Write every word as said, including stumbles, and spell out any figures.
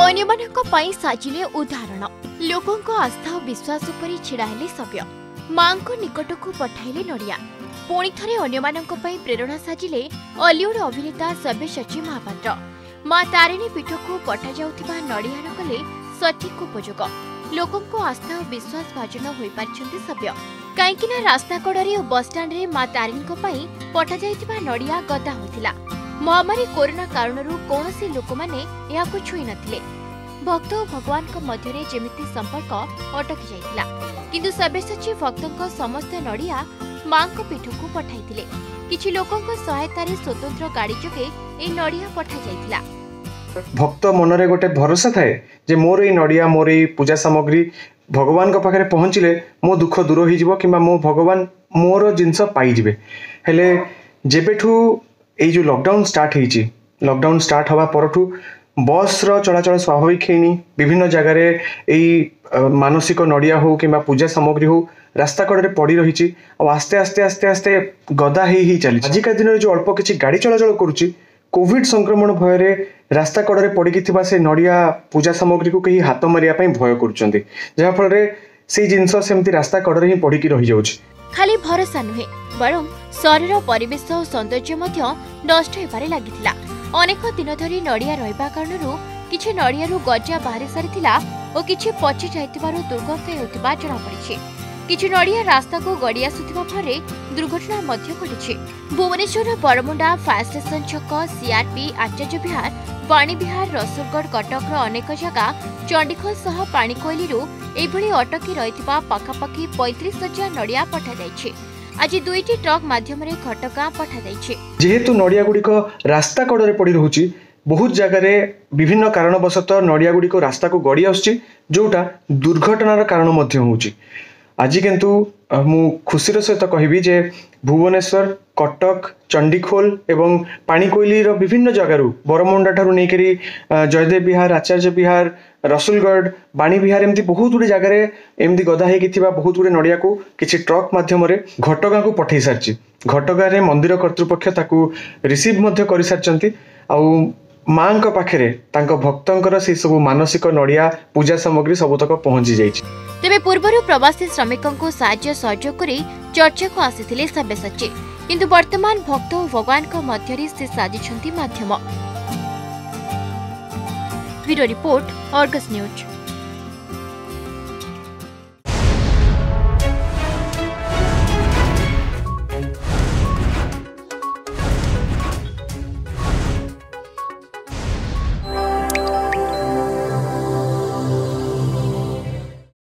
अन्यमानक पई साजिले उदाहरण लोकंक आस्था और विश्वास उपरि छिड़ाहेले सभ्य मांको निकटकू पठाइले नड़िया पुणी थरे अन्यमानक पई प्रेरणा साजिले हॉलीवुड अभिनेता सब्यसाची महापात्र माँ तारिणी पीठकू पठा जाउथिबा नड़ियार कले सठिक उपयोग लोकंक आस्था और विश्वास भाजन होई पाछन्ते सभ्य काईकिना रास्ता कड़रे और बस स्टैंड रे माँ तारिणीक पई पठा जाइथिबा नड़िया गदा होइथिला। महामारी कोरोना कारणरू कौनसी लोकमाने याकु छुई नथिले। भक्त और भगवान को मध्यरे जेमिति संपर्क अटकी जाइथिला किंतु सब्यसाची भक्तक समस्त नड़िया मांको पीठकू पठाइथिले। किछि लोकक सहायतारे स्वतंत्र गाड़ी जोगे ए नड़िया पठा जाइथिला। भक्त मनरे गोटे भरोसा थाए जे मोर ए नड़िया मोर ए पूजा सामग्री भगवान को पाखरे पहुँचले मो दुख दूर हो जिवो किबा मो भगवान मोर जिंस पाई जिवे। हेले जेबेठू ये जो लॉकडाउन स्टार्ट होती लॉकडाउन स्टार्ट हवा पर बस चलाचल स्वाभाविक होनी विभिन्न जगार यही मानसिक नड़िया हो कि पूजा सामग्री हो रास्ता कड़े पड़ रही आस्ते आस्ते आस्ते आस्ते गदा हो चली। आजिका दिन में जो अल्प किसी गाड़ी चलाचल करुच्ची कोविड संक्रमण भयर रास्ता कड़े पड़ी से नड़िया पूजा सामग्री को कहीं हाथ मारे भय कर जिनस रास्ता कड़े ही पड़ी रही जा खाली भरोसा नुहे बरं शरीर परिवेश और सौंदर्य नष्ट होबारे लागिथिला। अनेक दिन धरी नड़िया रहिबा कारणरू किछि नड़ियारू गजा बाहरी सारिथिला और किछि पचि जाइथिबारू दुर्गंध हेउथिबा जणा पड़िछि। किछि नड़िया रास्ता को गड़ी आसुथिबा फरे दुर्घटना मध्य घटिछि। भुवनेश्वर बरमुंडा फायर स्टेशन छक सीआरपी आचार्य विहार पाणी विहार रसुलगढ़ कटक अनेक जगह चंडीखोल सह पाणीकोइलीरू एभली अटकी रहिथिबा पाखापाखि पैंतीस हजार नड़िया पठा जाइछि। आजी दुईटी ट्रक माध्यम रे घटका पठा जाइछि। जेहेतु नड़िया गुड़िक रास्ता कड़े पड़ रही बहुत जगार विभिन्न कारणवशत नड़िया गुड़िक रास्ता को गड़ी आसुछि जोटा दुर्घटनार कारण मध्य होउछि। आजी किंतु मु खुशीर सहित कहबी जे भुवनेश्वर कटक चंडीखोल एवं पाणीकोइलीर विभिन्न जगारू बरमुंडा ठारू नेकरी जयदेव विहार आचार्य विहार रसुलगढ़ बाणी विहार एमती बहुत गुड़े जगार एमती गदा होता बहुत गुड़े नड़िया को किसी ट्रक मध्यम घटगाँ को पठे सारी घटगाँव मंदिर कर्तृपक्ष रिसीव कर सारी माँ पाखे भक्तर से सब मानसिक नड़िया पूजा सामग्री सबतक पहुंची जाए। तेरे पूर्वर प्रवासी श्रमिकों को साहाय्य सहयोग कर चर्चा को आसी सब्यसाची किंतु वर्तमान भक्त और भगवान से साजिश माध्यम। Bureau report, Argus news.